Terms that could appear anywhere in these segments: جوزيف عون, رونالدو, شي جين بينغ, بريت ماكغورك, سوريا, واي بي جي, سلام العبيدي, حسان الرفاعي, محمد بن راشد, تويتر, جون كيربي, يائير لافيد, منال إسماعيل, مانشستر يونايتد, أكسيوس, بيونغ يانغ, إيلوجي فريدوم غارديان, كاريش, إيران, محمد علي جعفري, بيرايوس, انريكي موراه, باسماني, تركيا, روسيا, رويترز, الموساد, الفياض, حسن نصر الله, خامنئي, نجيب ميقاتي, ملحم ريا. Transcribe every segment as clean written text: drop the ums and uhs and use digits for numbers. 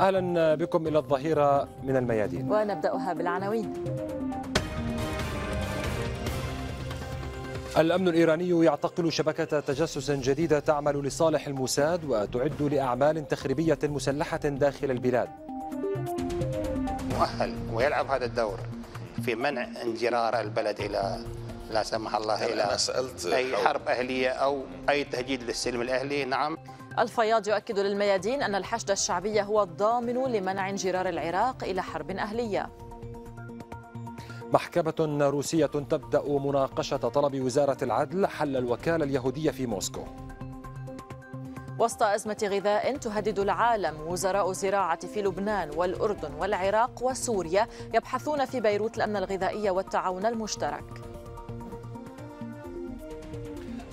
أهلا بكم إلى الظهيرة من الميادين ونبدأها بالعناوين. الأمن الإيراني يعتقل شبكة تجسس جديدة تعمل لصالح الموساد وتعد لأعمال تخريبية مسلحة داخل البلاد. مؤهل ويلعب هذا الدور في منع انجرار البلد إلى لا سمح الله إلى أي حرب أهلية أو أي تهديد للسلم الأهلي. نعم. الفياض يؤكد للميادين أن الحشد الشعبي هو الضامن لمنع انجرار العراق إلى حرب أهلية. محكمة روسية تبدأ مناقشة طلب وزارة العدل حل الوكالة اليهودية في موسكو. وسط أزمة غذاء تهدد العالم، وزراء الزراعة في لبنان والأردن والعراق وسوريا يبحثون في بيروت الأمن الغذائي والتعاون المشترك.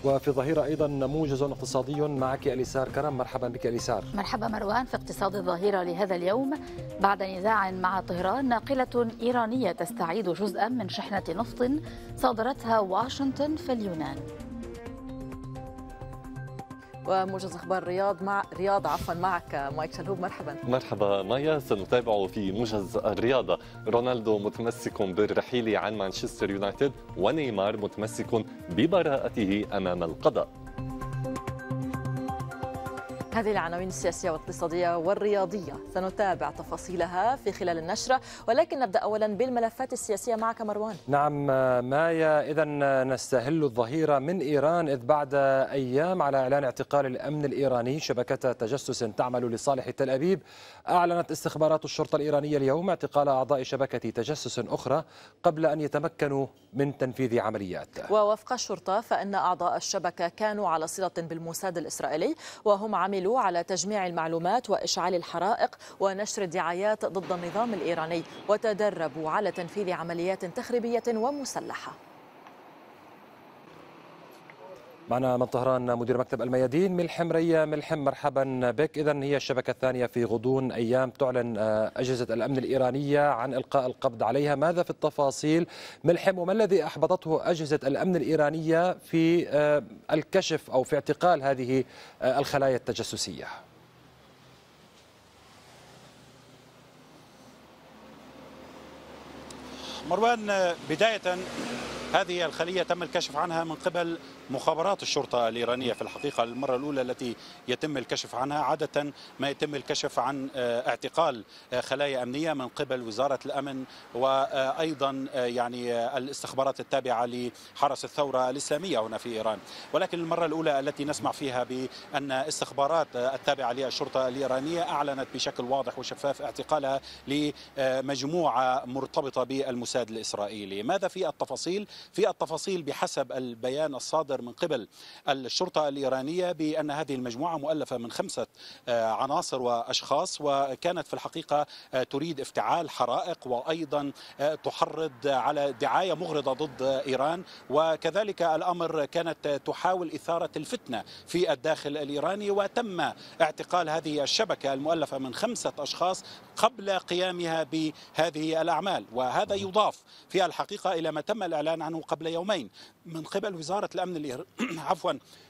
وفي الظهيرة أيضا نموذج اقتصادي معك اليسار كرم. مرحبا بك اليسار. مرحبا مروان. في اقتصاد الظهيرة لهذا اليوم، بعد نزاع مع طهران، ناقلة إيرانية تستعيد جزءا من شحنة نفط صادرتها واشنطن في اليونان. وموجز اخبار الرياض مع معك مايك شلهوب. مرحبا. مرحبا مايا. سنتابع في موجز الرياضه، رونالدو متمسك بالرحيل عن مانشستر يونايتد ونيمار متمسك ببراءته امام القضاء. هذه العناوين السياسيه والاقتصاديه والرياضيه سنتابع تفاصيلها في خلال النشره، ولكن نبدا اولا بالملفات السياسيه معك مروان. نعم مايا، اذا نستهل الظهيره من ايران، اذ بعد ايام على اعلان اعتقال الامن الايراني شبكه تجسس تعمل لصالح تل ابيب، اعلنت استخبارات الشرطه الايرانيه اليوم اعتقال اعضاء شبكه تجسس اخرى قبل ان يتمكنوا من تنفيذ عمليات. ووفق الشرطه فان اعضاء الشبكه كانوا على صله بالموساد الاسرائيلي، وهم عملوا على تجميع المعلومات وإشعال الحرائق ونشر الدعايات ضد النظام الإيراني، وتدربوا على تنفيذ عمليات تخريبية ومسلحة. معنا من طهران مدير مكتب الميادين ملحم ريا. ملحم مرحبا بك. إذن هي الشبكة الثانية في غضون أيام تعلن أجهزة الأمن الإيرانية عن إلقاء القبض عليها، ماذا في التفاصيل ملحم، وما الذي أحبطته أجهزة الأمن الإيرانية في الكشف أو في اعتقال هذه الخلايا التجسسية؟ مروان، بداية هذه الخلية تم الكشف عنها من قبل مخابرات الشرطة الإيرانية، في الحقيقة المرة الأولى التي يتم الكشف عنها. عادة ما يتم الكشف عن اعتقال خلايا أمنية من قبل وزارة الأمن وأيضا يعني الاستخبارات التابعة لحرس الثورة الإسلامية هنا في إيران، ولكن المرة الأولى التي نسمع فيها بأن استخبارات التابعة للشرطة الإيرانية أعلنت بشكل واضح وشفاف اعتقالها لمجموعة مرتبطة بالموساد الإسرائيلي. ماذا في التفاصيل؟ في التفاصيل بحسب البيان الصادر من قبل الشرطة الإيرانية بأن هذه المجموعة مؤلفة من 5 عناصر وأشخاص، وكانت في الحقيقة تريد افتعال حرائق وأيضا تحرض على دعاية مغرضة ضد إيران، وكذلك الأمر كانت تحاول إثارة الفتنة في الداخل الإيراني. وتم اعتقال هذه الشبكة المؤلفة من 5 أشخاص قبل قيامها بهذه الأعمال، وهذا يضاف في الحقيقة إلى ما تم الإعلان عنه قبل يومين من قبل وزارة الأمن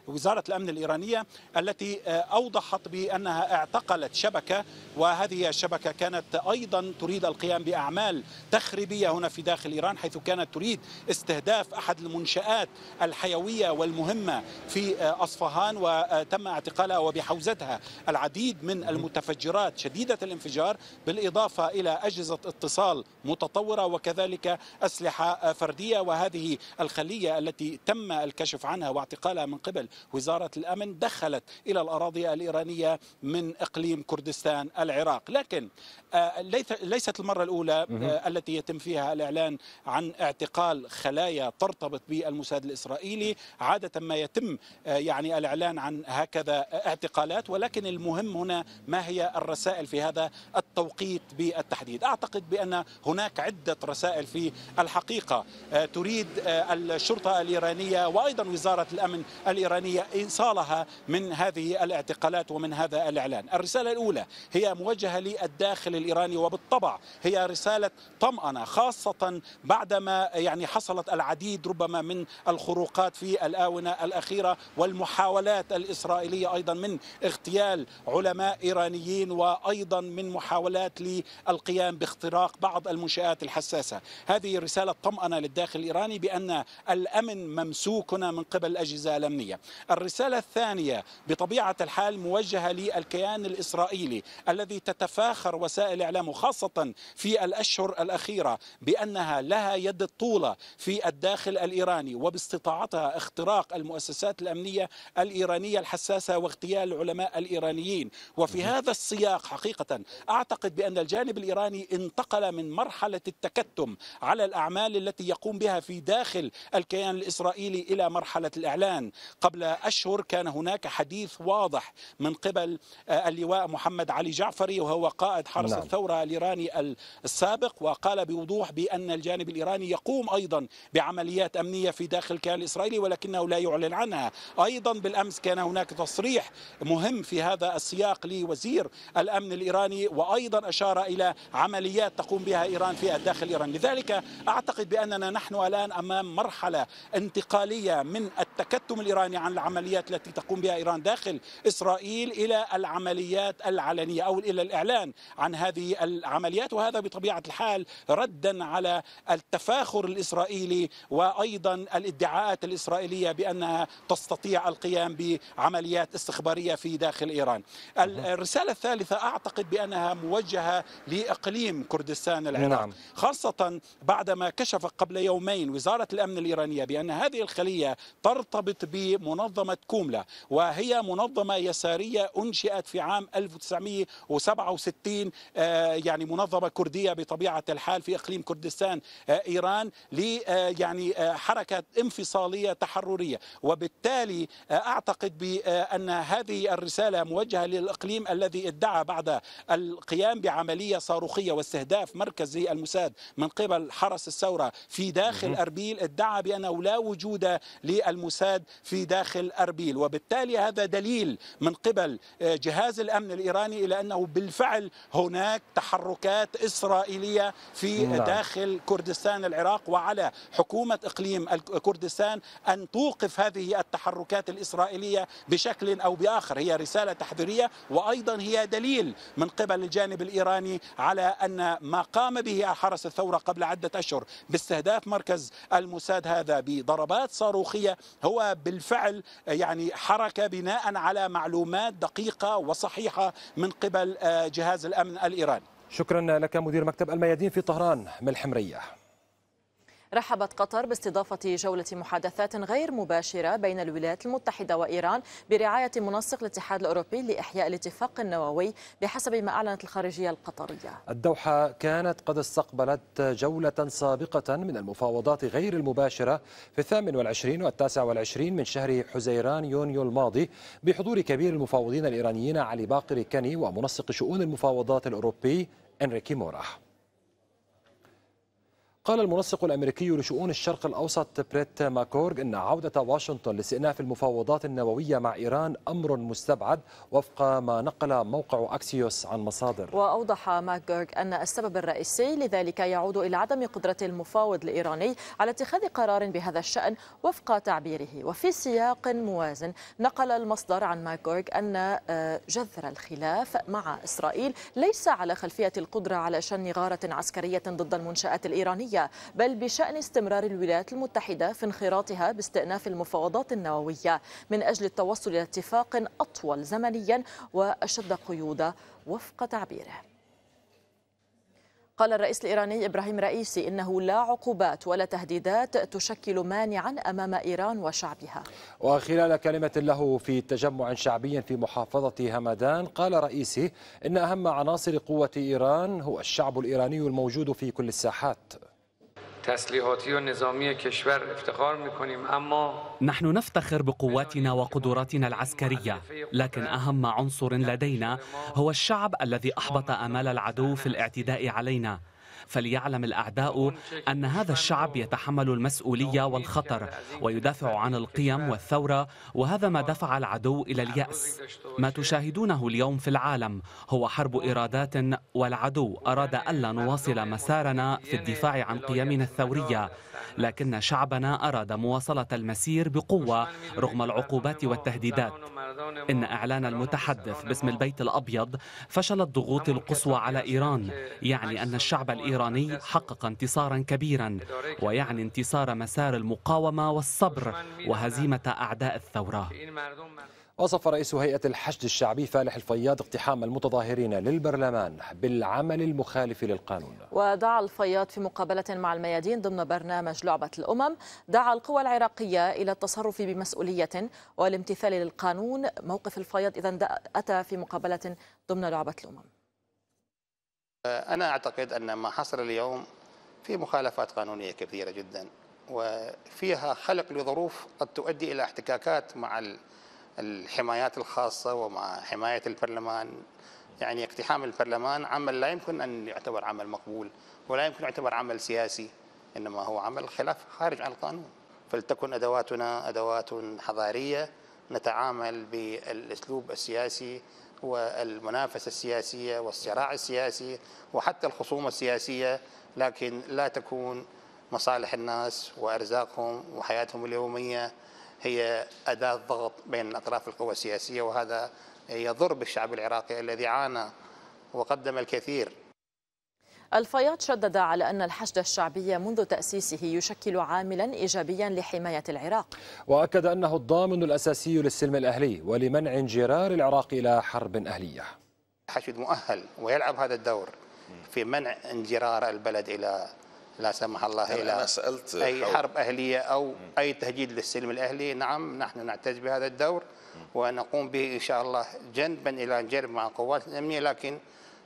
وزارة الأمن الإيرانية، التي أوضحت بأنها اعتقلت شبكة، وهذه الشبكة كانت أيضا تريد القيام بأعمال تخريبية هنا في داخل إيران، حيث كانت تريد استهداف أحد المنشآت الحيوية والمهمة في أصفهان، وتم اعتقالها وبحوزتها العديد من المتفجرات شديدة الانفجار، بالإضافة إلى أجهزة اتصال متطورة وكذلك أسلحة فردية. وهذه الخلية التي تم الكشف عنها واعتقالها من قبل وزارة الأمن دخلت إلى الأراضي الإيرانية من إقليم كردستان العراق، لكن ليست المرة الأولى التي يتم فيها الإعلان عن اعتقال خلايا ترتبط بالموساد الإسرائيلي. عادة ما يتم يعني الإعلان عن هكذا اعتقالات، ولكن المهم هنا ما هي الرسائل في هذا التوقيت بالتحديد. أعتقد بأن هناك عدة رسائل في الحقيقة تريد الشرطة الإيرانية وأيضا وزارة الأمن الإيرانية يعني إيصالها من هذه الاعتقالات ومن هذا الإعلان. الرسالة الأولى هي موجهة للداخل الإيراني، وبالطبع هي رسالة طمأنة، خاصة بعدما يعني حصلت العديد ربما من الخروقات في الآونة الأخيرة والمحاولات الإسرائيلية أيضا من اغتيال علماء إيرانيين وأيضا من محاولات للقيام باختراق بعض المنشآت الحساسة. هذه رسالة طمأنة للداخل الإيراني بأن الأمن ممسوك هنا من قبل الأجهزة الأمنية. الرسالة الثانية بطبيعة الحال موجهة للكيان الإسرائيلي الذي تتفاخر وسائل إعلامه خاصة في الأشهر الأخيرة بأنها لها يد الطولة في الداخل الإيراني وباستطاعتها اختراق المؤسسات الأمنية الإيرانية الحساسة واغتيال العلماء الإيرانيين. وفي هذا السياق حقيقة أعتقد بأن الجانب الإيراني انتقل من مرحلة التكتم على الأعمال التي يقوم بها في داخل الكيان الإسرائيلي إلى مرحلة الإعلان. قبل أشهر كان هناك حديث واضح من قبل اللواء محمد علي جعفري وهو قائد حرس الثورة الإيراني السابق، وقال بوضوح بأن الجانب الإيراني يقوم أيضا بعمليات أمنية في داخل الكيان الإسرائيلي ولكنه لا يعلن عنها. أيضا بالأمس كان هناك تصريح مهم في هذا السياق لوزير الأمن الإيراني، وأيضا أشار إلى عمليات تقوم بها إيران في الداخل الإيراني. لذلك أعتقد بأننا نحن الآن أمام مرحلة انتقالية من التكتم الإيراني عن العمليات التي تقوم بها إيران داخل إسرائيل إلى العمليات العلنية أو إلى الإعلان عن هذه العمليات، وهذا بطبيعة الحال ردا على التفاخر الإسرائيلي وأيضا الادعاءات الإسرائيلية بأنها تستطيع القيام بعمليات استخبارية في داخل إيران. الرسالة الثالثة أعتقد بأنها موجهة لإقليم كردستان العراق، خاصة بعدما كشف قبل يومين وزارة الأمن الإيرانية بأن هذه الخلية ترتبط بمنظمة كوملة، وهي منظمة يسارية أنشئت في عام 1967 يعني منظمة كردية بطبيعة الحال في إقليم كردستان إيران ل يعني حركة انفصالية تحررية. وبالتالي أعتقد بأن هذه الرسالة موجهة للإقليم الذي ادعى بعد القيام بعملية صاروخية واستهداف مركز الموساد من قبل حرس الثورة في داخل أربيل، ادعى بأنه لا وجود للموساد في داخل أربيل. وبالتالي هذا دليل من قبل جهاز الأمن الإيراني إلى أنه بالفعل هناك تحركات إسرائيلية في داخل كردستان العراق، وعلى حكومة إقليم كردستان أن توقف هذه التحركات الإسرائيلية بشكل أو بآخر. هي رسالة تحذيرية وأيضا هي دليل من قبل الجانب الإيراني على أن ما قام به حرس الثورة قبل عدة أشهر باستهداف مركز الموساد هذا بضربات صاروخية هو بالفعل يعني حركة بناء على معلومات دقيقة وصحيحة من قبل جهاز الأمن الإيراني. شكرا لك مدير مكتب الميادين في طهران من الحمرية. رحبت قطر باستضافة جولة محادثات غير مباشرة بين الولايات المتحدة وإيران برعاية منسق الاتحاد الأوروبي لإحياء الاتفاق النووي بحسب ما أعلنت الخارجية القطرية. الدوحة كانت قد استقبلت جولة سابقة من المفاوضات غير المباشرة في 28 و29 من شهر حزيران يونيو الماضي بحضور كبير المفاوضين الإيرانيين علي باقر كني ومنسق شؤون المفاوضات الأوروبي انريكي موراه. قال المنسق الأمريكي لشؤون الشرق الأوسط بريت ماكغورك إن عودة واشنطن لاستئناف المفاوضات النووية مع إيران أمر مستبعد وفق ما نقل موقع أكسيوس عن مصادر. وأوضح ماكغورك أن السبب الرئيسي لذلك يعود إلى عدم قدرة المفاوض الإيراني على اتخاذ قرار بهذا الشأن وفق تعبيره. وفي سياق موازن نقل المصدر عن ماكغورك أن جذر الخلاف مع إسرائيل ليس على خلفية القدرة على شن غارة عسكرية ضد المنشآت الإيرانية، بل بشأن استمرار الولايات المتحدة في انخراطها باستئناف المفاوضات النووية من أجل التوصل إلى اتفاق أطول زمنيا وأشد قيودا وفق تعبيره. قال الرئيس الإيراني إبراهيم رئيسي إنه لا عقوبات ولا تهديدات تشكل مانعا أمام إيران وشعبها. وخلال كلمة له في تجمع شعبي في محافظة همدان قال رئيسي إن أهم عناصر قوة إيران هو الشعب الإيراني الموجود في كل الساحات. نحن نفتخر بقواتنا وقدراتنا العسكرية، لكن أهم عنصر لدينا هو الشعب الذي أحبط آمال العدو في الاعتداء علينا. فليعلم الأعداء أن هذا الشعب يتحمل المسؤولية والخطر ويدافع عن القيم والثورة، وهذا ما دفع العدو إلى اليأس. ما تشاهدونه اليوم في العالم هو حرب إرادات، والعدو أراد ألا نواصل مسارنا في الدفاع عن قيمنا الثورية، لكن شعبنا أراد مواصلة المسير بقوة رغم العقوبات والتهديدات. إن إعلان المتحدث باسم البيت الأبيض فشل الضغوط القصوى على إيران يعني أن الشعب الإيراني حقق انتصارا كبيرا، ويعني انتصار مسار المقاومة والصبر وهزيمة أعداء الثورة. وصف رئيس هيئة الحشد الشعبي فالح الفياض اقتحام المتظاهرين للبرلمان بالعمل المخالف للقانون. ودعا الفياض في مقابلة مع الميادين ضمن برنامج لعبة الأمم، دعا القوى العراقية إلى التصرف بمسؤولية والامتثال للقانون. موقف الفياض إذن أتى في مقابلة ضمن لعبة الأمم. أنا أعتقد أن ما حصل اليوم في مخالفات قانونية كبيرة جدا، وفيها خلق لظروف قد تؤدي إلى احتكاكات مع الحمايات الخاصة ومع حماية البرلمان. يعني اقتحام البرلمان عمل لا يمكن أن يعتبر عمل مقبول ولا يمكن أن يعتبر عمل سياسي، إنما هو عمل خلاف خارج عن القانون. فلتكن أدواتنا أدوات حضارية نتعامل بالأسلوب السياسي والمنافسة السياسية والصراع السياسي وحتى الخصومة السياسية، لكن لا تكون مصالح الناس وأرزاقهم وحياتهم اليومية هي أداة ضغط بين أطراف القوى السياسية، وهذا يضر بالشعب العراقي الذي عانى وقدم الكثير. الفياض شدد على أن الحشد الشعبي منذ تأسيسه يشكل عاملا إيجابيا لحماية العراق، وأكد أنه الضامن الأساسي للسلم الأهلي ولمنع انجرار العراق إلى حرب أهلية. الحشد مؤهل ويلعب هذا الدور في منع انجرار البلد إلى لا سمح الله إلى أي حرب أهلية أو أي تهديد للسلم الأهلي. نعم، نحن نعتز بهذا الدور ونقوم به إن شاء الله جنبا إلى جنب مع قوات الأمنية، لكن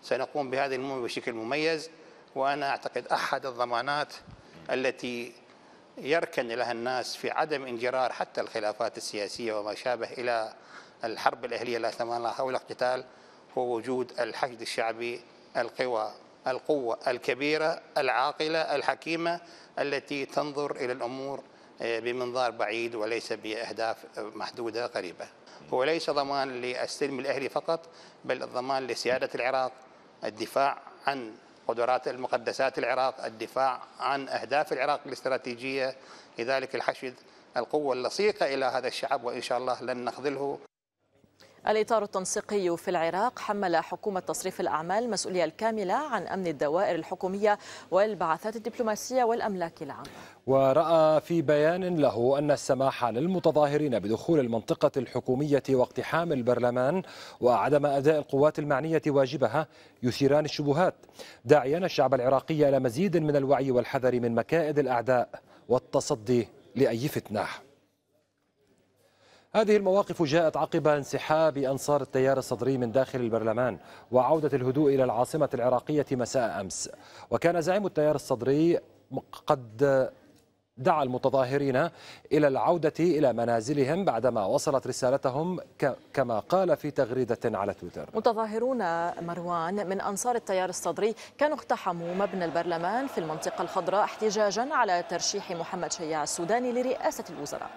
سنقوم بهذه المهمة بشكل مميز. وأنا أعتقد أحد الضمانات التي يركن لها الناس في عدم انجرار حتى الخلافات السياسية وما شابه إلى الحرب الأهلية لا سمح الله حول القتال هو وجود الحشد الشعبي، القوة الكبيرة العاقلة الحكيمة التي تنظر إلى الأمور بمنظار بعيد وليس بأهداف محدودة قريبة. هو ليس ضمان للسلم الأهلي فقط، بل الضمان لسيادة العراق، الدفاع عن قدرات المقدسات العراق، الدفاع عن أهداف العراق الاستراتيجية. لذلك الحشد القوة اللصيقة إلى هذا الشعب، وإن شاء الله لن نخذله. الإطار التنسيقي في العراق حمل حكومة تصريف الأعمال المسؤولية الكاملة عن أمن الدوائر الحكومية والبعثات الدبلوماسية والأملاك العامة. ورأى في بيان له أن السماح للمتظاهرين بدخول المنطقة الحكومية واقتحام البرلمان وعدم أداء القوات المعنية واجبها يثيران الشبهات، داعيا الشعب العراقي إلى مزيد من الوعي والحذر من مكائد الأعداء والتصدي لأي فتنة. هذه المواقف جاءت عقب انسحاب أنصار التيار الصدري من داخل البرلمان وعودة الهدوء إلى العاصمة العراقية مساء أمس. وكان زعيم التيار الصدري قد دعا المتظاهرين إلى العودة إلى منازلهم بعدما وصلت رسالتهم كما قال في تغريدة على تويتر. متظاهرون مروان من أنصار التيار الصدري كانوا اقتحموا مبنى البرلمان في المنطقة الخضراء احتجاجا على ترشيح محمد شياع السوداني لرئاسة الوزراء.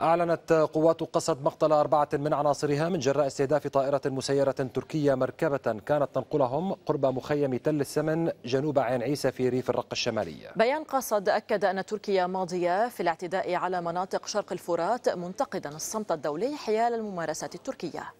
أعلنت قوات قصد مقتل 4 من عناصرها من جراء استهداف طائرة مسيرة تركية مركبة كانت تنقلهم قرب مخيم تل السمن جنوب عين عيسى في ريف الرقة الشمالية. بيان قصد أكد أن تركيا ماضية في الاعتداء على مناطق شرق الفرات، منتقدا الصمت الدولي حيال الممارسات التركية.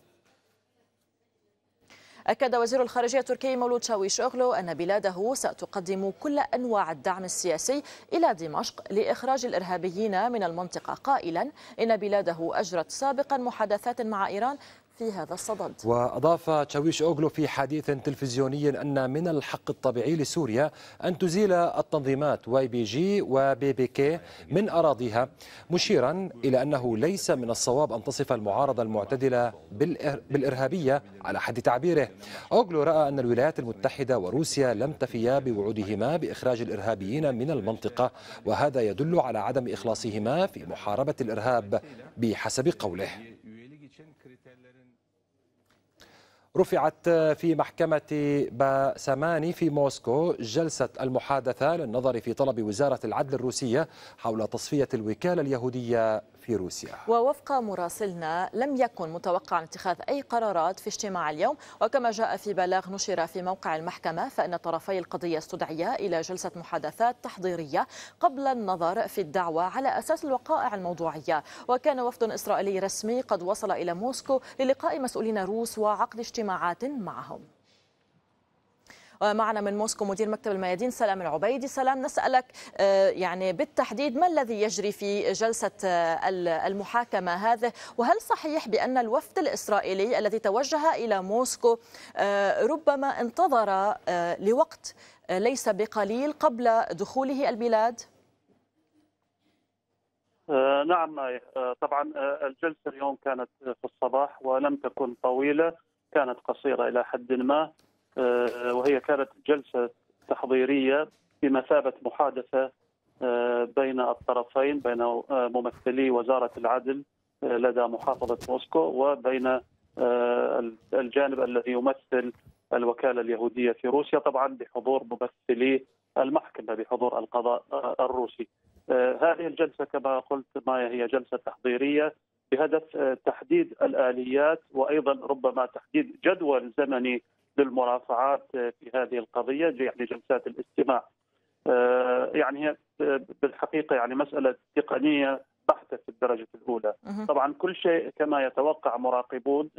أكد وزير الخارجية التركي مولود شاويشوغلو أن بلاده ستقدم كل أنواع الدعم السياسي إلى دمشق لإخراج الإرهابيين من المنطقة، قائلا إن بلاده أجرت سابقا محادثات مع إيران في هذا الصدد. وأضاف تشاويشوغلو في حديث تلفزيوني أن من الحق الطبيعي لسوريا أن تزيل التنظيمات واي بي جي وبي بي كي من أراضيها، مشيرا إلى أنه ليس من الصواب أن تصف المعارضة المعتدلة بالإرهابية على حد تعبيره. أوغلو رأى أن الولايات المتحدة وروسيا لم تفيا بوعودهما بإخراج الإرهابيين من المنطقة، وهذا يدل على عدم إخلاصهما في محاربة الإرهاب بحسب قوله. رفعت في محكمة باسماني في موسكو جلسة المحادثة للنظر في طلب وزارة العدل الروسية حول تصفية الوكالة اليهودية في روسيا. ووفق مراسلنا لم يكن متوقع اتخاذ أي قرارات في اجتماع اليوم، وكما جاء في بلاغ نشر في موقع المحكمة فإن طرفي القضية استدعيا إلى جلسة محادثات تحضيرية قبل النظر في الدعوى على أساس الوقائع الموضوعية. وكان وفد إسرائيلي رسمي قد وصل إلى موسكو للقاء مسؤولين روس وعقد اجتماعات معهم. معنا من موسكو مدير مكتب الميادين سلام العبيدي. سلام، نسألك يعني بالتحديد ما الذي يجري في جلسة المحاكمة هذه، وهل صحيح بأن الوفد الإسرائيلي الذي توجه إلى موسكو ربما انتظر لوقت ليس بقليل قبل دخوله البلاد؟ نعم، طبعا الجلسة اليوم كانت في الصباح ولم تكن طويلة، كانت قصيرة إلى حد ما، وهي كانت جلسة تحضيرية بمثابة محادثة بين الطرفين، بين ممثلي وزارة العدل لدى محافظة موسكو وبين الجانب الذي يمثل الوكالة اليهودية في روسيا، طبعا بحضور ممثلي المحكمة، بحضور القضاء الروسي. هذه الجلسة كما قلت ما هي جلسة تحضيرية بهدف تحديد الآليات وأيضا ربما تحديد جدول زمني للمرافعات في هذه القضية، يعني جلسات الاستماع. يعني هي بالحقيقة يعني مسألة تقنية بحتة في الدرجة الأولى. طبعا كل شيء كما يتوقع مراقبون،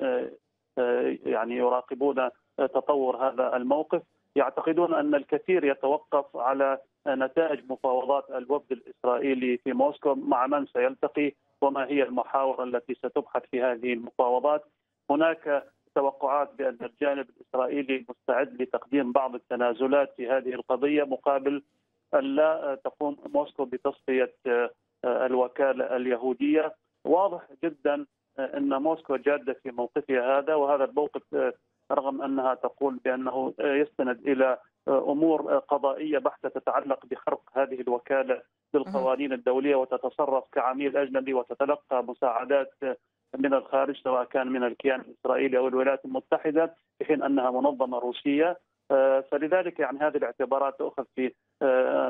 يعني يراقبون تطور هذا الموقف، يعتقدون أن الكثير يتوقف على نتائج مفاوضات الوفد الإسرائيلي في موسكو، مع من سيلتقي وما هي المحاور التي ستبحث في هذه المفاوضات. هناك توقعات بأن الجانب الإسرائيلي مستعد لتقديم بعض التنازلات في هذه القضية مقابل أن لا تقوم موسكو بتصفية الوكالة اليهودية. واضح جدا أن موسكو جادة في موقفها هذا، وهذا الموقف رغم أنها تقول بأنه يستند إلى أمور قضائية بحتة تتعلق بخرق هذه الوكالة بالقوانين الدولية، وتتصرف كعميل أجنبي وتتلقى مساعدات من الخارج سواء كان من الكيان الإسرائيلي أو الولايات المتحدة، في حين أنها منظمة روسية. فلذلك يعني هذه الاعتبارات تؤخذ في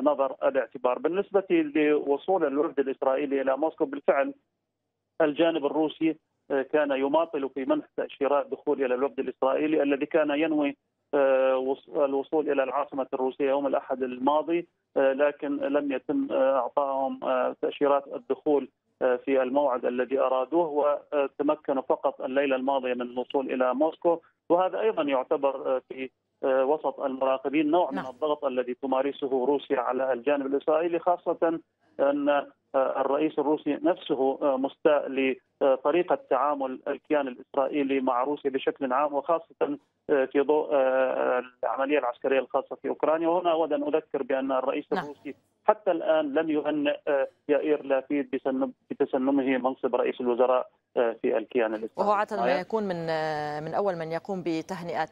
نظر الاعتبار. بالنسبة لوصول الوفد الإسرائيلي إلى موسكو، بالفعل الجانب الروسي كان يماطل في منح تأشيرات دخول إلى الوفد الإسرائيلي الذي كان ينوي الوصول إلى العاصمة الروسية يوم الأحد الماضي، لكن لم يتم إعطائهم تأشيرات الدخول في الموعد الذي أرادوه، وتمكنوا فقط الليلة الماضية من الوصول إلى موسكو. وهذا أيضا يعتبر في وسط المراقبين نوع من الضغط الذي تمارسه روسيا على الجانب الإسرائيلي، خاصة أن الرئيس الروسي نفسه مستاء لطريقة تعامل الكيان الإسرائيلي مع روسيا بشكل عام، وخاصة في ضوء العملية العسكرية الخاصة في أوكرانيا. وهنا أود أن أذكر بأن الرئيس الروسي حتى الآن لم يهنئ يائير لافيد بتسنمه منصب رئيس الوزراء في الكيان الإسرائيلي، وهو عادة ما يكون من أول من يقوم بتهنئة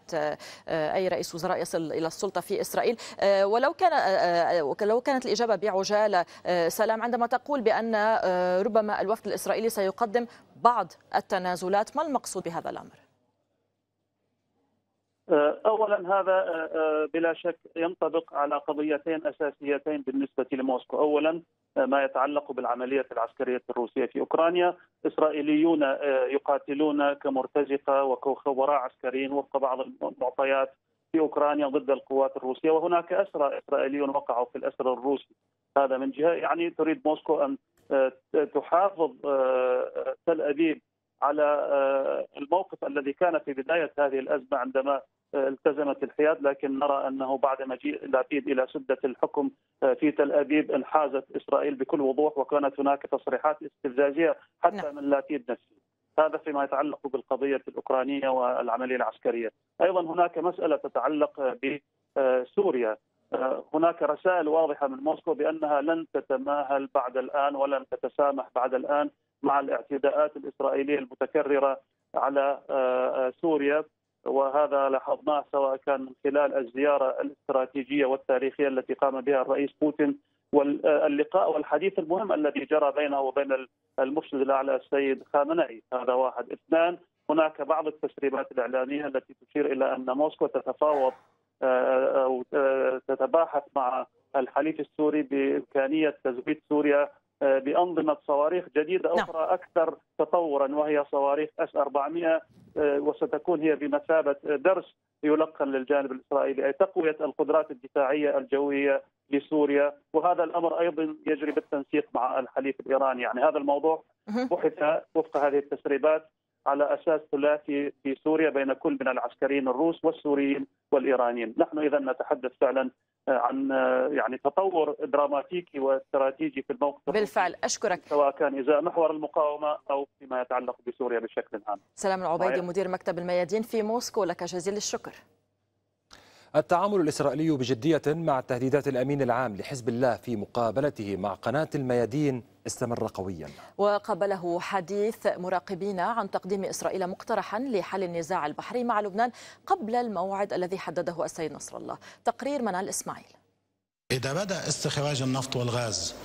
أي رئيس وزراء يصل إلى السلطة في إسرائيل. ولو كانت الإجابة بعجالة سلام، عندما تقول بأن ربما الوفد الإسرائيلي سيقدم بعض التنازلات، ما المقصود بهذا الأمر؟ أولا هذا بلا شك ينطبق على قضيتين أساسيتين بالنسبة لموسكو. أولا ما يتعلق بالعملية العسكرية الروسية في أوكرانيا، إسرائيليون يقاتلون كمرتزقة وكخبراء عسكريين وفق بعض المعطيات في أوكرانيا ضد القوات الروسية، وهناك أسرى إسرائيليون وقعوا في الأسر الروسي. هذا من جهة، يعني تريد موسكو أن تحافظ تل أبيب على الموقف الذي كان في بداية هذه الأزمة عندما التزمت الحياد، لكن نرى أنه بعد مجيء لابيد إلى سدة الحكم في تل أبيب انحازت إسرائيل بكل وضوح، وكانت هناك تصريحات استفزازية حتى من لابيد نفسه. هذا فيما يتعلق بالقضية الأوكرانية والعملية العسكرية. أيضا هناك مسألة تتعلق بسوريا، هناك رسائل واضحة من موسكو بأنها لن تتماهل بعد الآن ولن تتسامح بعد الآن مع الاعتداءات الإسرائيلية المتكررة على سوريا، وهذا لاحظناه سواء كان من خلال الزيارة الاستراتيجية والتاريخية التي قام بها الرئيس بوتين، واللقاء والحديث المهم الذي جرى بينه وبين المرشد الأعلى السيد خامنئي. هذا واحد. اثنان، هناك بعض التسريبات الإعلامية التي تشير إلى أن موسكو تتفاوض أو تتباحث مع الحليف السوري بإمكانية تزويد سوريا بأنظمة صواريخ جديدة أخرى أكثر تطورا، وهي صواريخ S-400، وستكون هي بمثابة درس يلقن للجانب الإسرائيلي، أي تقوية القدرات الدفاعية الجوية لسوريا. وهذا الأمر أيضا يجري بالتنسيق مع الحليف الإيراني. يعني هذا الموضوع بحث وفق هذه التسريبات على أساس ثلاثي في سوريا بين كل من العسكريين الروس والسوريين والإيرانيين. نحن إذا نتحدث فعلا عن يعني تطور دراماتيكي واستراتيجي في الموقف بالفعل. أشكرك، سواء كان إزاء محور المقاومة أو فيما يتعلق بسوريا بشكل عام. سلام العبيدي مدير مكتب الميادين في موسكو، لك جزيل الشكر. التعامل الإسرائيلي بجدية مع تهديدات الأمين العام لحزب الله في مقابلته مع قناة الميادين استمر قويا، وقابله حديث مراقبين عن تقديم إسرائيل مقترحا لحل النزاع البحري مع لبنان قبل الموعد الذي حدده السيد نصر الله. تقرير منال إسماعيل. إذا بدأ استخراج النفط والغاز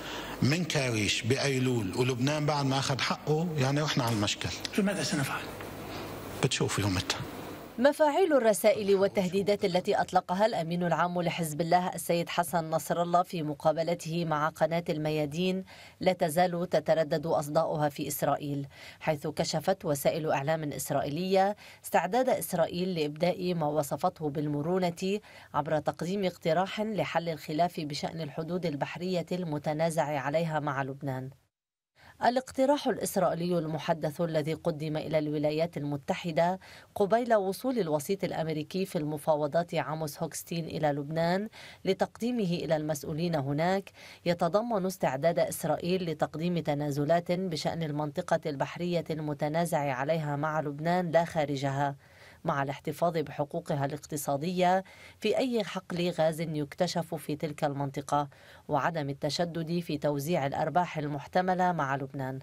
من كاريش بأيلول ولبنان بعد ما أخذ حقه، يعني رحنا على المشكل. ماذا سنفعل؟ بتشوف يومتها. مفاعيل الرسائل والتهديدات التي أطلقها الأمين العام لحزب الله السيد حسن نصر الله في مقابلته مع قناة الميادين لا تزال تتردد أصداؤها في إسرائيل، حيث كشفت وسائل إعلام إسرائيلية استعداد إسرائيل لإبداء ما وصفته بالمرونة عبر تقديم اقتراح لحل الخلاف بشأن الحدود البحرية المتنازع عليها مع لبنان. الاقتراح الإسرائيلي المحدث الذي قدم إلى الولايات المتحدة قبيل وصول الوسيط الأمريكي في المفاوضات عاموس هوكستين إلى لبنان لتقديمه إلى المسؤولين هناك يتضمن استعداد إسرائيل لتقديم تنازلات بشأن المنطقة البحرية المتنازع عليها مع لبنان لا خارجها، مع الاحتفاظ بحقوقها الاقتصادية في أي حقل غاز يكتشف في تلك المنطقة، وعدم التشدد في توزيع الأرباح المحتملة مع لبنان.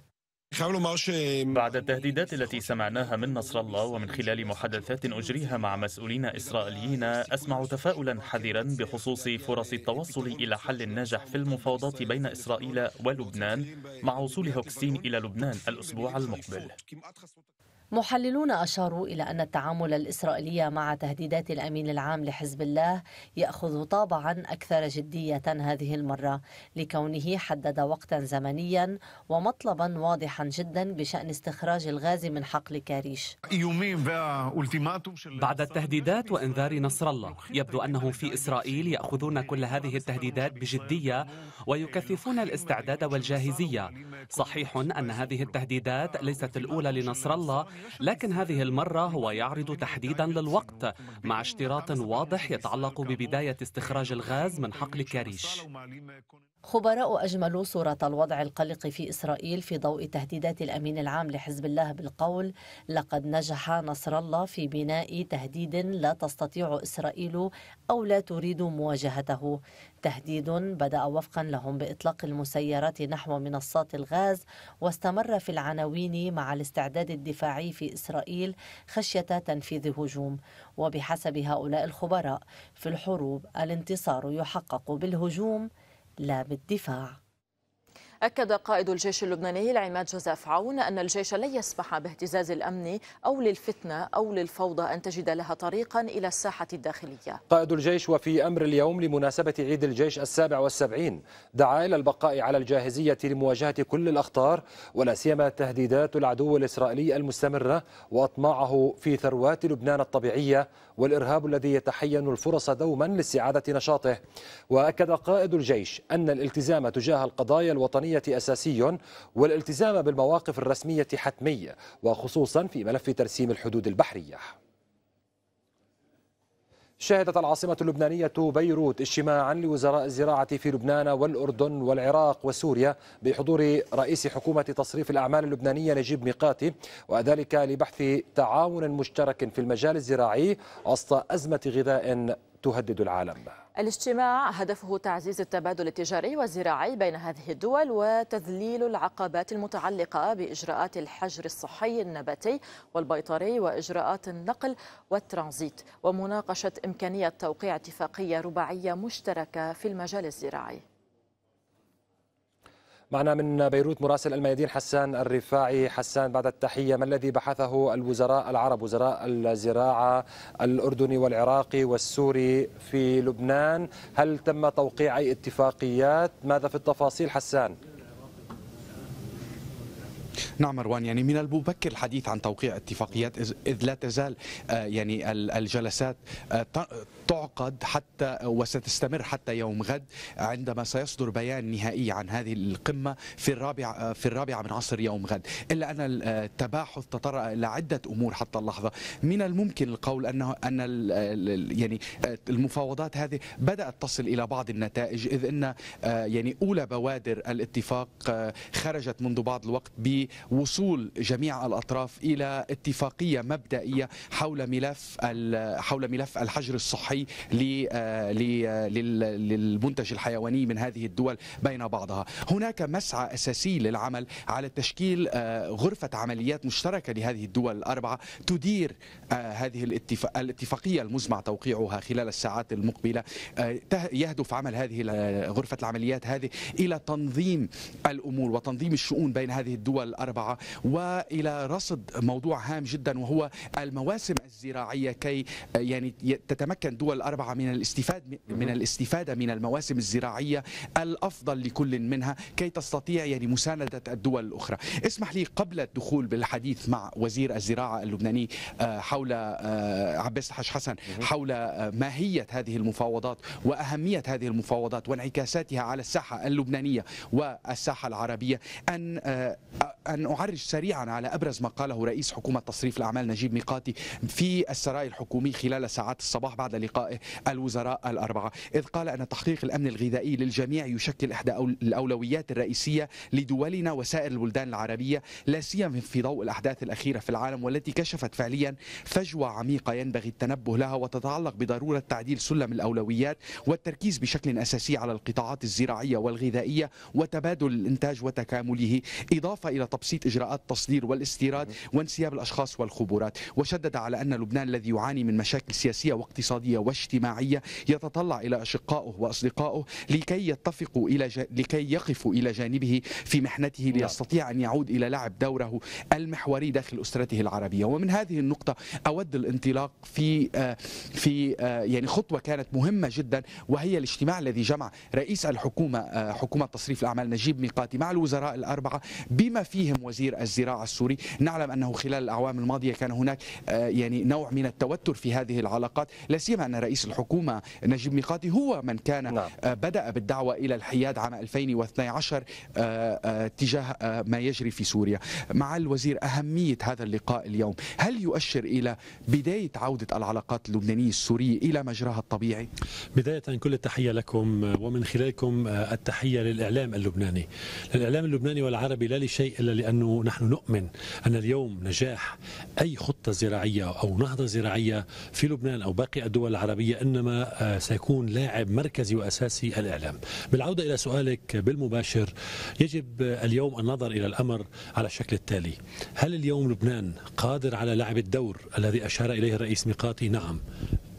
بعد التهديدات التي سمعناها من نصر الله ومن خلال محادثات أجريها مع مسؤولين إسرائيليين، أسمع تفاؤلا حذرا بخصوص فرص التوصل إلى حل ناجح في المفاوضات بين إسرائيل ولبنان مع وصول هوكستين إلى لبنان الأسبوع المقبل. محللون أشاروا إلى أن التعامل الإسرائيلي مع تهديدات الأمين العام لحزب الله يأخذ طابعا أكثر جدية هذه المرة، لكونه حدد وقتا زمنيا ومطلبا واضحا جدا بشأن استخراج الغاز من حقل كاريش. بعد التهديدات وإنذار نصر الله، يبدو أنهم في إسرائيل يأخذون كل هذه التهديدات بجدية ويكثفون الاستعداد والجاهزية. صحيح أن هذه التهديدات ليست الأولى لنصر الله، لكن هذه المرة هو يعرض تحديدا للوقت مع اشتراط واضح يتعلق ببداية استخراج الغاز من حقل كاريش. خبراء أجملوا صورة الوضع القلق في إسرائيل في ضوء تهديدات الأمين العام لحزب الله بالقول: لقد نجح نصر الله في بناء تهديد لا تستطيع إسرائيل أو لا تريد مواجهته، تهديد بدأ وفقا لهم بإطلاق المسيرات نحو منصات الغاز واستمر في العناوين مع الاستعداد الدفاعي في إسرائيل خشية تنفيذ هجوم. وبحسب هؤلاء الخبراء في الحروب الانتصار يحقق بالهجوم لا بالدفاع. أكد قائد الجيش اللبناني العماد جوزيف عون أن الجيش لن يسمح باهتزاز الأمن أو للفتنة أو للفوضى أن تجد لها طريقا إلى الساحة الداخلية. قائد الجيش وفي أمر اليوم لمناسبة عيد الجيش 77 دعا إلى البقاء على الجاهزية لمواجهة كل الأخطار، ولا سيما تهديدات العدو الإسرائيلي المستمرة وأطماعه في ثروات لبنان الطبيعية والإرهاب الذي يتحين الفرص دوما لاستعادة نشاطه. وأكد قائد الجيش أن الالتزام تجاه القضايا الوطنية أساسي، والالتزام بالمواقف الرسمية حتمي، وخصوصا في ملف ترسيم الحدود البحرية. شهدت العاصمة اللبنانية بيروت اجتماعا لوزراء الزراعة في لبنان والأردن والعراق وسوريا بحضور رئيس حكومة تصريف الأعمال اللبنانية نجيب ميقاتي، وذلك لبحث تعاون مشترك في المجال الزراعي وسط أزمة غذاء تهدد العالم. الاجتماع هدفه تعزيز التبادل التجاري والزراعي بين هذه الدول وتذليل العقبات المتعلقة بإجراءات الحجر الصحي النباتي والبيطري وإجراءات النقل والترانزيت، ومناقشة إمكانية توقيع اتفاقية رباعية مشتركة في المجال الزراعي. معنا من بيروت مراسل الميادين حسان الرفاعي. حسان، بعد التحية، ما الذي بحثه الوزراء العرب، وزراء الزراعة الأردني والعراقي والسوري في لبنان؟ هل تم توقيع أي اتفاقيات؟ ماذا في التفاصيل حسان؟ نعم مروان، يعني من المبكر الحديث عن توقيع اتفاقيات، إذ لا تزال يعني الجلسات تعقد حتى وستستمر حتى يوم غد، عندما سيصدر بيان نهائي عن هذه القمة في الرابعة من عصر يوم غد. إلا أن التباحث تطرأ إلى عدة أمور حتى اللحظة. من الممكن القول أن يعني المفاوضات هذه بدأت تصل إلى بعض النتائج، إذ أن يعني أولى بوادر الاتفاق خرجت منذ بعض الوقت بوصول جميع الأطراف إلى اتفاقية مبدئية حول ملف الحجر الصحي للمنتج الحيواني من هذه الدول بين بعضها. هناك مسعى أساسي للعمل على تشكيل غرفة عمليات مشتركة لهذه الدول الأربعة تدير هذه الاتفاقية المزمع توقيعها خلال الساعات المقبلة. يهدف عمل هذه غرفة العمليات هذه إلى تنظيم الأمور وتنظيم الشؤون بين هذه الدول الأربعة، وإلى رصد موضوع هام جدا وهو المواسم الزراعية، كي يعني تتمكن الدول الأربعة من الاستفادة من المواسم الزراعية الأفضل لكل منها، كي تستطيع يعني مساندة الدول الأخرى. اسمح لي قبل الدخول بالحديث مع وزير الزراعة اللبناني حول عباس الحاج حسن حول ماهية هذه المفاوضات وأهمية هذه المفاوضات وانعكاساتها على الساحة اللبنانية والساحة العربية، أن أعرج سريعا على أبرز ما قاله رئيس حكومة تصريف الأعمال نجيب ميقاتي في السراي الحكومي خلال ساعات الصباح بعد لقائه الوزراء الأربعة، إذ قال أن تحقيق الأمن الغذائي للجميع يشكل إحدى الأولويات الرئيسية لدولنا وسائر البلدان العربية، لا سيما في ضوء الأحداث الأخيرة في العالم والتي كشفت فعليا فجوة عميقة ينبغي التنبه لها، وتتعلق بضرورة تعديل سلم الأولويات والتركيز بشكل أساسي على القطاعات الزراعية والغذائية وتبادل الإنتاج وتكامله، إضافة إلى تبسيط إجراءات التصدير والاستيراد وانسياب الأشخاص والخبرات. وشدد على أن لبنان الذي يعاني من مشاكل سياسية واقتصادية واجتماعية يتطلع إلى أشقائه وأصدقائه لكي يقفوا إلى جانبه في محنته، ليستطيع أن يعود إلى لعب دوره المحوري داخل أسرته العربية. ومن هذه النقطة أود الانطلاق في يعني خطوة كانت مهمة جدا، وهي الاجتماع الذي جمع رئيس الحكومة حكومة تصريف الأعمال نجيب ميقاتي مع الوزراء الأربعة بما فيهم وزير الزراعة السوري. نعلم أنه خلال الأعوام الماضية كان هناك يعني نوع من التوتر في هذه العلاقات، لا سيما أن رئيس الحكومة نجيب ميقاتي هو من كان بدأ بالدعوة إلى الحياد عام 2012 تجاه ما يجري في سوريا. مع الوزير أهمية هذا اللقاء اليوم، هل يؤشر إلى بداية عودة العلاقات اللبنانية السورية إلى مجراها الطبيعي؟ بداية كل التحية لكم، ومن خلالكم التحية للإعلام اللبناني والعربي، لا لشيء إلا لأنه نحن نؤمن أن اليوم نجاح أي خطة زراعية أو نهضة زراعية في لبنان أو باقي الدول العربية إنما سيكون لاعب مركزي وأساسي الإعلام. بالعودة إلى سؤالك بالمباشر، يجب اليوم النظر إلى الأمر على الشكل التالي: هل اليوم لبنان قادر على لعب الدور الذي أشار إليه الرئيس ميقاتي؟ نعم.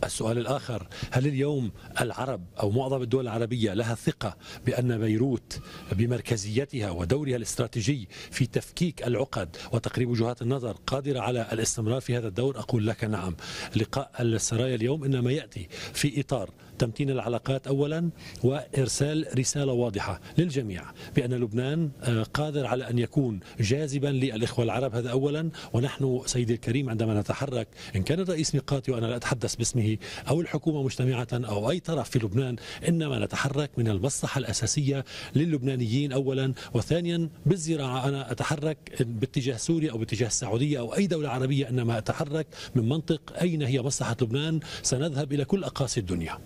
السؤال الآخر: هل اليوم العرب أو معظم الدول العربية لها ثقة بأن بيروت بمركزيتها ودورها الاستراتيجي في تفكيك العقد وتقريب وجهات النظر قادرة على الاستمرار في هذا الدور؟ أقول لك نعم. لقاء السرايا اليوم إنما يأتي في إطار تمتين العلاقات أولا، وإرسال رسالة واضحة للجميع بأن لبنان قادر على أن يكون جاذبا للإخوة العرب، هذا أولا. ونحن سيدي الكريم عندما نتحرك، إن كان الرئيس ميقاتي وأنا لا أتحدث باسمه أو الحكومة مجتمعة أو أي طرف في لبنان، إنما نتحرك من المصلحة الأساسية للبنانيين أولا، وثانيا بالزراعة أنا أتحرك باتجاه سوريا أو باتجاه السعودية أو أي دولة عربية، إنما أتحرك من منطق أين هي مصلحة لبنان، سنذهب إلى كل أقاصي الدنيا.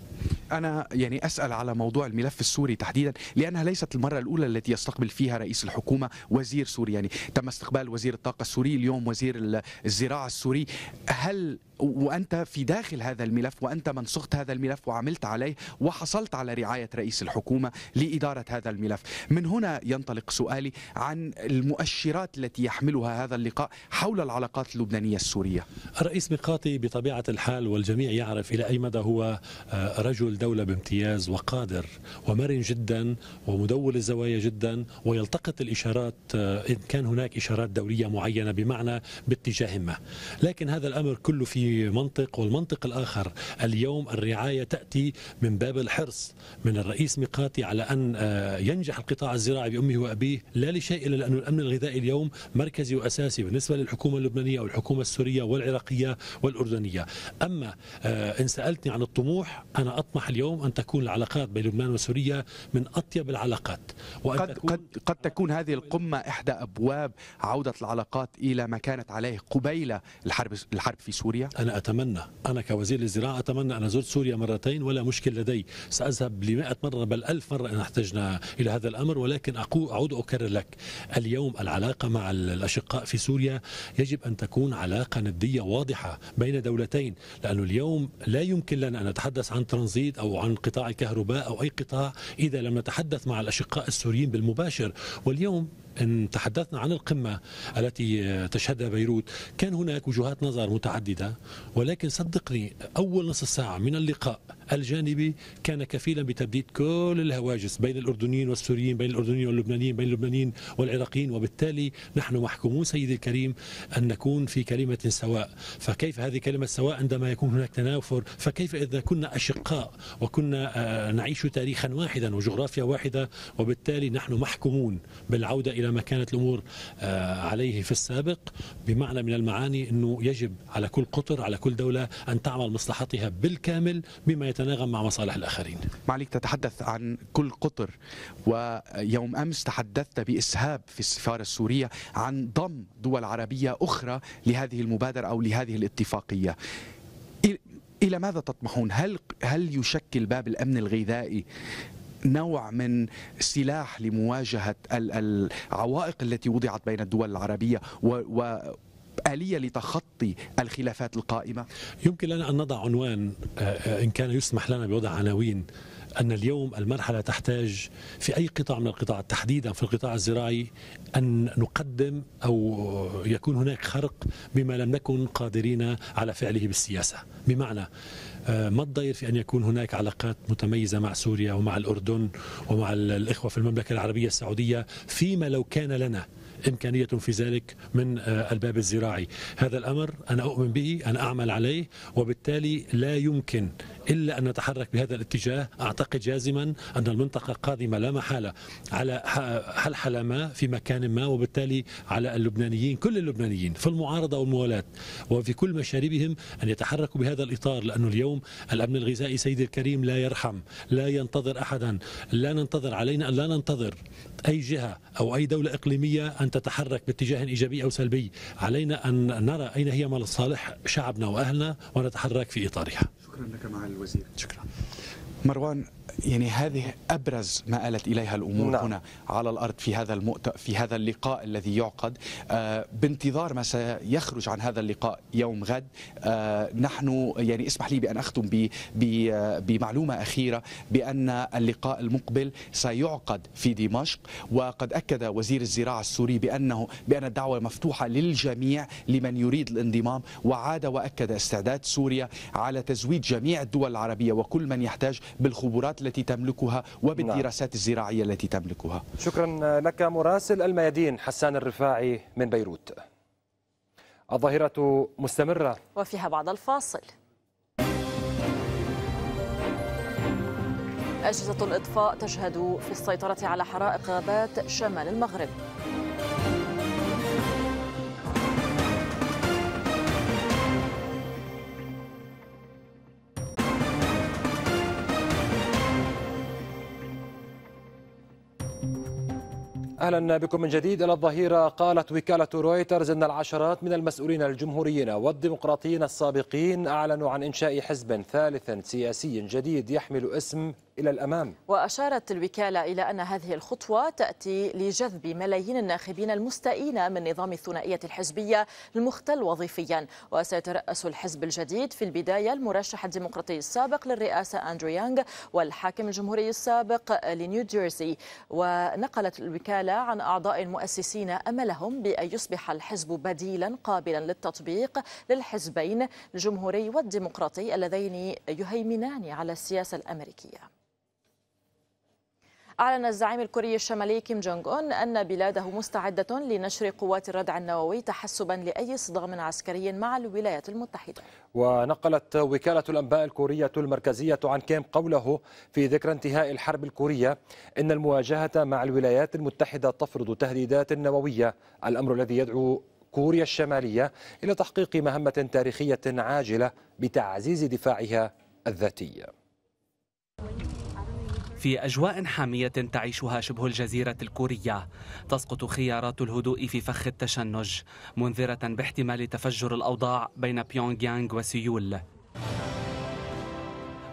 أنا يعني أسأل على موضوع الملف السوري تحديدا، لأنها ليست المرة الأولى التي يستقبل فيها رئيس الحكومة وزير سوري، يعني تم استقبال وزير الطاقة السوري، اليوم وزير الزراعة السوري. هل وأنت في داخل هذا الملف، وأنت من صغت هذا الملف وعملت عليه وحصلت على رعاية رئيس الحكومة لإدارة هذا الملف، من هنا ينطلق سؤالي عن المؤشرات التي يحملها هذا اللقاء حول العلاقات اللبنانية السورية. الرئيس ميقاتي بطبيعة الحال والجميع يعرف إلى أي مدى هو رجل الدولة بامتياز وقادر ومرن جدا ومدور الزوايا جدا، ويلتقط الإشارات إن كان هناك إشارات دولية معينة بمعنى باتجاه ما. لكن هذا الأمر كله في منطق، والمنطق الآخر اليوم الرعاية تأتي من باب الحرص من الرئيس ميقاتي على أن ينجح القطاع الزراعي بأمه وأبيه، لا لشيء إلا لأنه الأمن الغذائي اليوم مركزي وأساسي بالنسبة للحكومة اللبنانية والحكومة السورية والعراقية والأردنية. أما إن سألتني عن الطموح، أنا أطمح اليوم أن تكون العلاقات بين لبنان وسوريا من أطيب العلاقات، وأن قد تكون هذه القمة إحدى أبواب عودة العلاقات إلى ما كانت عليه قبيل الحرب في سوريا. أنا أتمنى، أنا كوزير الزراعة أتمنى، أنا زرت سوريا مرتين ولا مشكل لدي، سأذهب ل100 مرة بل 1000 مرة إن احتجنا إلى هذا الأمر، ولكن أعود أكرر لك اليوم العلاقة مع الأشقاء في سوريا يجب أن تكون علاقة ندية واضحة بين دولتين، لأنه اليوم لا يمكن لنا أن نتحدث عن ترانزيت أو عن قطاع الكهرباء أو أي قطاع إذا لم نتحدث مع الأشقاء السوريين بالمباشر. واليوم إن تحدثنا عن القمة التي تشهدها بيروت كان هناك وجهات نظر متعددة، ولكن صدقني أول نصف ساعة من اللقاء الجانبي كان كفيلا بتبديد كل الهواجس بين الأردنيين والسوريين، بين الأردنيين واللبنانيين، بين اللبنانيين والعراقيين، وبالتالي نحن محكومون سيدي الكريم أن نكون في كلمة سواء. فكيف هذه كلمة سواء عندما يكون هناك تنافر؟ فكيف إذا كنا أشقاء وكنا نعيش تاريخا واحدا وجغرافيا واحدة، وبالتالي نحن محكومون بالعودة إلى ما كانت الأمور عليه في السابق، بمعنى من المعاني أنه يجب على كل قطر على كل دولة أن تعمل مصلحتها بالكامل بما يتناغم مع مصالح الآخرين. معليك تتحدث عن كل قطر، ويوم أمس تحدثت بإسهاب في السفارة السورية عن ضم دول عربية أخرى لهذه المبادرة أو لهذه الاتفاقية. إلى ماذا تطمحون؟ هل يشكل باب الأمن الغذائي نوع من سلاح لمواجهة العوائق التي وضعت بين الدول العربية آلية لتخطي الخلافات القائمة؟ يمكن لنا أن نضع عنوان إن كان يسمح لنا بوضع عناوين، أن اليوم المرحلة تحتاج في أي قطاع من القطاع تحديدا في القطاع الزراعي أن نقدم أو يكون هناك خرق بما لم نكن قادرين على فعله بالسياسة. بمعنى ما الضير في أن يكون هناك علاقات متميزة مع سوريا ومع الأردن ومع الإخوة في المملكة العربية السعودية، فيما لو كان لنا إمكانية في ذلك من الباب الزراعي. هذا الأمر أنا أؤمن به، أنا أعمل عليه، وبالتالي لا يمكن إلا أن نتحرك بهذا الاتجاه. أعتقد جازما أن المنطقة قادمة لا محالة على حلحلة ما في مكان ما، وبالتالي على اللبنانيين كل اللبنانيين في المعارضة والموالاة وفي كل مشاربهم أن يتحركوا بهذا الإطار، لأنه اليوم الأمن الغذائي سيدي الكريم لا يرحم، لا ينتظر أحدا، لا ننتظر علينا أن لا ننتظر أي جهة أو أي دولة إقليمية أن تتحرك باتجاه إيجابي أو سلبي، علينا أن نرى أين هي مصالح شعبنا وأهلنا ونتحرك في إطارها. شكرا لك مع الوزير. شكرا. مروان، يعني هذه أبرز ما آلت إليها الأمور هنا على الأرض في هذا اللقاء الذي يعقد، بانتظار ما سيخرج عن هذا اللقاء يوم غد. نحن يعني اسمح لي بأن أختم بمعلومة أخيرة، بأن اللقاء المقبل سيعقد في دمشق، وقد أكد وزير الزراعة السوري بأن الدعوة مفتوحة للجميع لمن يريد الانضمام، وعاد وأكد استعداد سوريا على تزويد جميع الدول العربية وكل من يحتاج بالخبرات التي تملكها وبالدراسات الزراعية التي تملكها. شكرا لك مراسل الميادين حسان الرفاعي من بيروت. الظاهرة مستمرة وفيها بعد الفاصل. أجهزة الإطفاء تشهد في السيطرة على حرائق غابات شمال المغرب. أهلا بكم من جديد. إلى الظهيرة قالت وكالة رويترز أن العشرات من المسؤولين الجمهوريين والديمقراطيين السابقين أعلنوا عن إنشاء حزب ثالث سياسي جديد يحمل اسم إلى الأمام. وأشارت الوكالة إلى أن هذه الخطوة تأتي لجذب ملايين الناخبين المستائين من نظام الثنائية الحزبية المختل وظيفيا. وسيترأس الحزب الجديد في البداية المرشح الديمقراطي السابق للرئاسة اندرو يانج والحاكم الجمهوري السابق لنيوجيرسي. ونقلت الوكالة عن أعضاء مؤسسين أملهم بأن يصبح الحزب بديلا قابلا للتطبيق للحزبين الجمهوري والديمقراطي اللذين يهيمنان على السياسة الأمريكية. أعلن الزعيم الكوري الشمالي كيم جونغ أون أن بلاده مستعدة لنشر قوات الردع النووي تحسبا لأي صدام عسكري مع الولايات المتحدة. ونقلت وكالة الأنباء الكورية المركزية عن كيم قوله في ذكرى انتهاء الحرب الكورية إن المواجهة مع الولايات المتحدة تفرض تهديدات نووية، الأمر الذي يدعو كوريا الشمالية إلى تحقيق مهمة تاريخية عاجلة بتعزيز دفاعها الذاتي. في أجواء حامية تعيشها شبه الجزيرة الكورية، تسقط خيارات الهدوء في فخ التشنج، منذرة باحتمال تفجر الأوضاع بين بيونغ يانغ وسيول.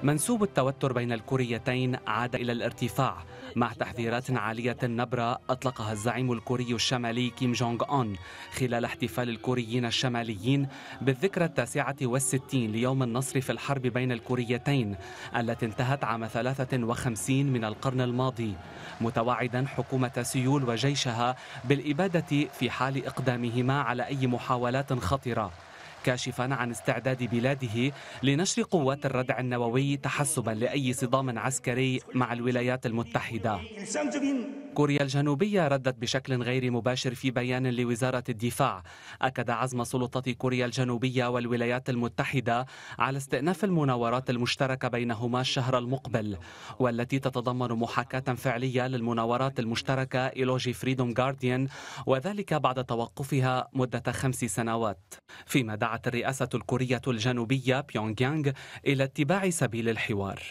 منسوب التوتر بين الكوريتين عاد إلى الارتفاع مع تحذيرات عالية النبرة أطلقها الزعيم الكوري الشمالي كيم جونغ أون خلال احتفال الكوريين الشماليين بالذكرى 69 ليوم النصر في الحرب بين الكوريتين التي انتهت عام 53 من القرن الماضي، متوعدا حكومة سيول وجيشها بالإبادة في حال إقدامهما على أي محاولات خطرة، كاشفا عن استعداد بلاده لنشر قوات الردع النووي تحسبا لأي صدام عسكري مع الولايات المتحدة. كوريا الجنوبية ردت بشكل غير مباشر في بيان لوزارة الدفاع، أكد عزم سلطات كوريا الجنوبية والولايات المتحدة على استئناف المناورات المشتركة بينهما الشهر المقبل، والتي تتضمن محاكاة فعلية للمناورات المشتركة إيلوجي فريدوم غارديان، وذلك بعد توقفها مدة 5 سنوات، فيما دعت الرئاسة الكورية الجنوبية بيونغ يانغ إلى اتباع سبيل الحوار.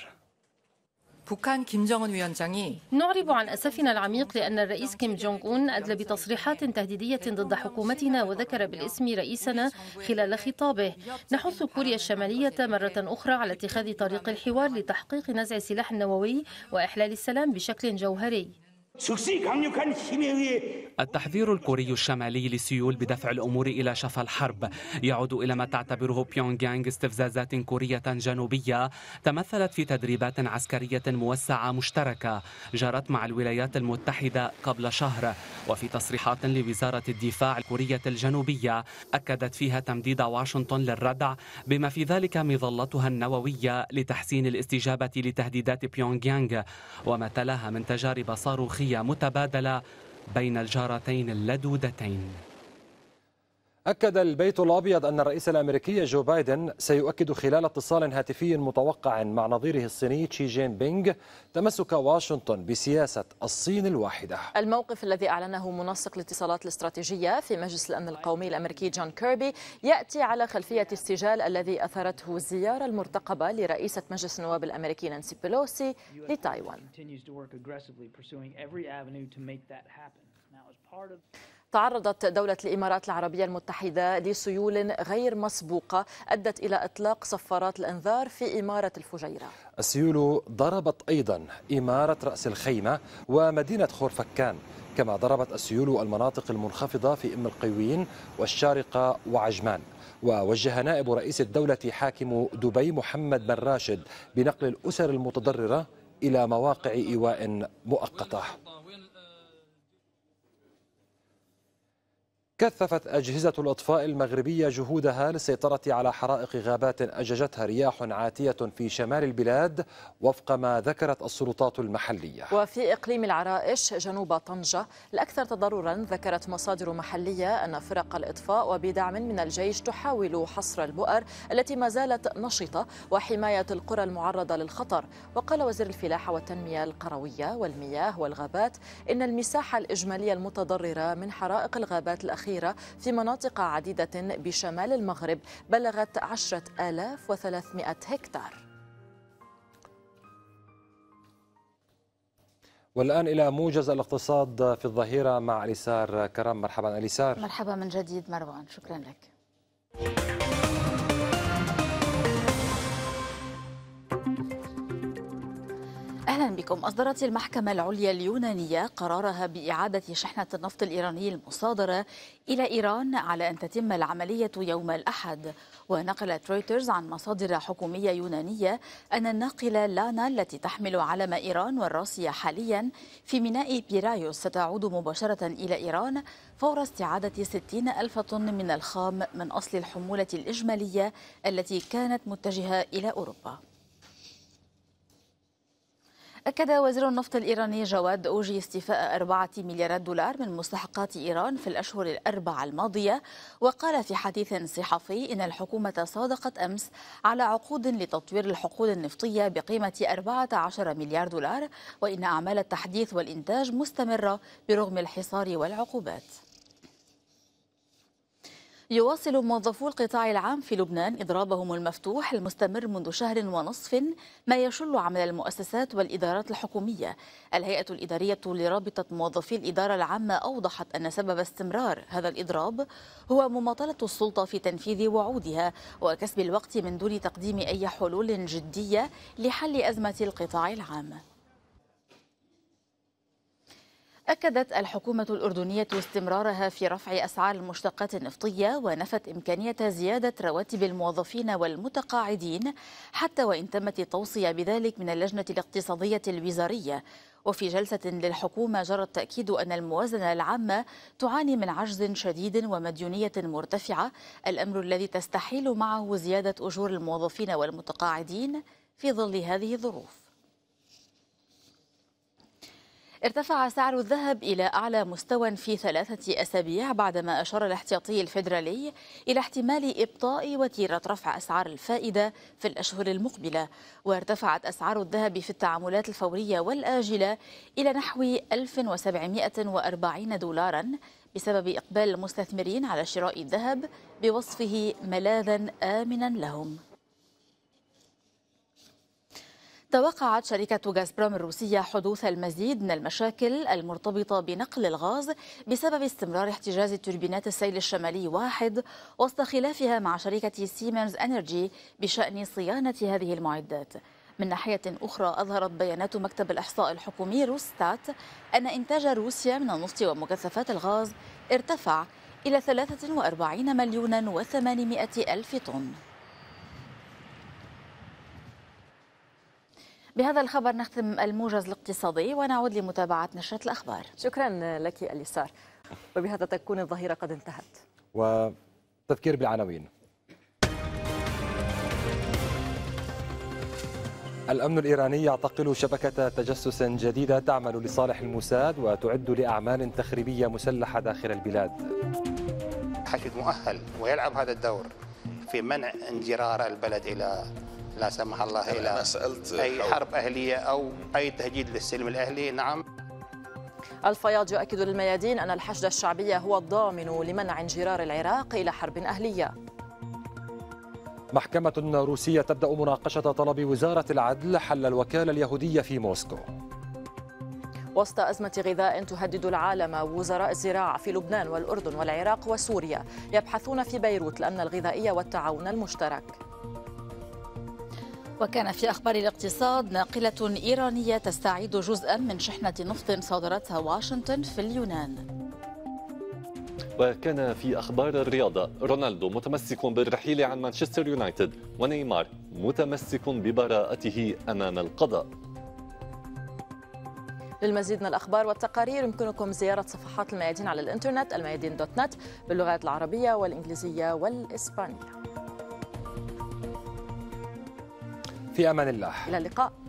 نعرب عن أسفنا العميق لأن الرئيس كيم جونغ أون أدلى بتصريحات تهديدية ضد حكومتنا وذكر بالاسم رئيسنا خلال خطابه. نحث كوريا الشمالية مرة أخرى على اتخاذ طريق الحوار لتحقيق نزع السلاح النووي وإحلال السلام بشكل جوهري. التحذير الكوري الشمالي لسيول بدفع الأمور إلى شفا الحرب يعود إلى ما تعتبره بيونغ يانغ استفزازات كورية جنوبية تمثلت في تدريبات عسكرية موسعة مشتركة جرت مع الولايات المتحدة قبل شهر. وفي تصريحات لوزارة الدفاع الكورية الجنوبية أكدت فيها تمديد واشنطن للردع بما في ذلك مظلتها النووية لتحسين الاستجابة لتهديدات بيونغ يانغ وما تلاها من تجارب صاروخية متبادلة بين الجارتين اللدودتين. أكد البيت الأبيض أن الرئيس الأمريكي جو بايدن سيؤكد خلال اتصال هاتفي متوقع مع نظيره الصيني شي جين بينغ تمسك واشنطن بسياسة الصين الواحدة. الموقف الذي أعلنه منسق الاتصالات الاستراتيجية في مجلس الأمن القومي الأمريكي جون كيربي يأتي على خلفية السجال الذي أثرته الزيارة المرتقبة لرئيسة مجلس النواب الأمريكي نانسي بيلوسي لتايوان. تعرضت دولة الإمارات العربية المتحدة لسيول غير مسبوقة أدت إلى إطلاق صفارات الإنذار في إمارة الفجيرة. السيول ضربت أيضا إمارة رأس الخيمة ومدينة خورفكان، كما ضربت السيول المناطق المنخفضة في أم القيوين والشارقة وعجمان. ووجه نائب رئيس الدولة حاكم دبي محمد بن راشد بنقل الأسر المتضررة إلى مواقع إيواء مؤقتة. كثفت أجهزة الإطفاء المغربية جهودها للسيطرة على حرائق غابات أججتها رياح عاتية في شمال البلاد وفق ما ذكرت السلطات المحلية. وفي إقليم العرائش جنوب طنجة الأكثر تضررا ذكرت مصادر محلية أن فرق الإطفاء وبدعم من الجيش تحاول حصر البؤر التي ما زالت نشطة وحماية القرى المعرضة للخطر. وقال وزير الفلاحة والتنمية القروية والمياه والغابات إن المساحة الإجمالية المتضررة من حرائق الغابات الأخيرة في مناطق عديدة بشمال المغرب بلغت 10,300 هكتار. والآن إلى موجز الاقتصاد في الظهيرة مع اليسار كرم. مرحبا اليسار. مرحبا من جديد مروان، شكرا لك. أهلا بكم. أصدرت المحكمة العليا اليونانية قرارها بإعادة شحنة النفط الإيراني المصادرة إلى إيران على أن تتم العملية يوم الأحد. ونقلت رويترز عن مصادر حكومية يونانية أن الناقلة لانا التي تحمل علم إيران والراسية حاليا في ميناء بيرايوس ستعود مباشرة إلى إيران فور استعادة 60 ألف طن من الخام من أصل الحمولة الإجمالية التي كانت متجهة إلى أوروبا. أكد وزير النفط الإيراني جواد أوجي استيفاء 4 مليارات دولار من مستحقات إيران في الأشهر الأربعة الماضية، وقال في حديث صحفي إن الحكومة صادقت أمس على عقود لتطوير الحقول النفطية بقيمة 14 مليار دولار، وإن أعمال التحديث والإنتاج مستمرة برغم الحصار والعقوبات. يواصل موظفو القطاع العام في لبنان إضرابهم المفتوح المستمر منذ شهر ونصف، ما يشل عمل المؤسسات والإدارات الحكومية. الهيئة الإدارية لرابطة موظفي الإدارة العامة أوضحت أن سبب استمرار هذا الإضراب هو مماطلة السلطة في تنفيذ وعودها وكسب الوقت من دون تقديم أي حلول جدية لحل أزمة القطاع العام. أكدت الحكومة الأردنية استمرارها في رفع أسعار المشتقات النفطية، ونفت إمكانية زيادة رواتب الموظفين والمتقاعدين حتى وإن تمت التوصية بذلك من اللجنة الاقتصادية الوزارية. وفي جلسة للحكومة جرى التأكيد أن الموازنة العامة تعاني من عجز شديد ومديونية مرتفعة، الأمر الذي تستحيل معه زيادة أجور الموظفين والمتقاعدين في ظل هذه الظروف. ارتفع سعر الذهب إلى أعلى مستوى في 3 أسابيع بعدما أشار الاحتياطي الفيدرالي إلى احتمال إبطاء وتيرة رفع أسعار الفائدة في الأشهر المقبلة. وارتفعت أسعار الذهب في التعاملات الفورية والآجلة إلى نحو 1740 دولاراً بسبب إقبال المستثمرين على شراء الذهب بوصفه ملاذاً آمناً لهم. توقعت شركة غازبروم الروسية حدوث المزيد من المشاكل المرتبطة بنقل الغاز بسبب استمرار احتجاز توربينات السيل الشمالي 1 وسط خلافها مع شركة سيمنز إنرجي بشأن صيانة هذه المعدات. من ناحية أخرى، أظهرت بيانات مكتب الإحصاء الحكومي روستات أن إنتاج روسيا من النفط ومكثفات الغاز ارتفع إلى 43 مليون و800 ألف طن. بهذا الخبر نختم الموجز الاقتصادي ونعود لمتابعة نشرة الأخبار. شكرا لك اليسار. وبهذا تكون الظهيرة قد انتهت. وتذكير بالعناوين. الأمن الإيراني يعتقل شبكة تجسس جديدة تعمل لصالح الموساد وتعد لأعمال تخريبية مسلحة داخل البلاد. الحشد مؤهل ويلعب هذا الدور في منع انجرار البلد إلى لا سمح الله إلى أي حرب أهلية أو أي تهديد للسلم الأهلي. نعم. الفياض يؤكد للميادين أن الحشد الشعبي هو الضامن لمنع انجرار العراق إلى حرب أهلية. محكمة روسية تبدأ مناقشة طلب وزارة العدل حل الوكالة اليهودية في موسكو. وسط أزمة غذاء تهدد العالم، وزراء الزراعة في لبنان والأردن والعراق وسوريا يبحثون في بيروت الأمن الغذائي والتعاون المشترك. وكان في أخبار الاقتصاد، ناقلة إيرانية تستعيد جزءا من شحنة نفط صادرتها واشنطن في اليونان. وكان في أخبار الرياضة، رونالدو متمسك بالرحيل عن مانشستر يونايتد، ونيمار متمسك ببراءته أمام القضاء. للمزيد من الأخبار والتقارير يمكنكم زيارة صفحات الميادين على الإنترنت الميادين.net باللغات العربية والإنجليزية والإسبانية. في أمان الله. إلى اللقاء.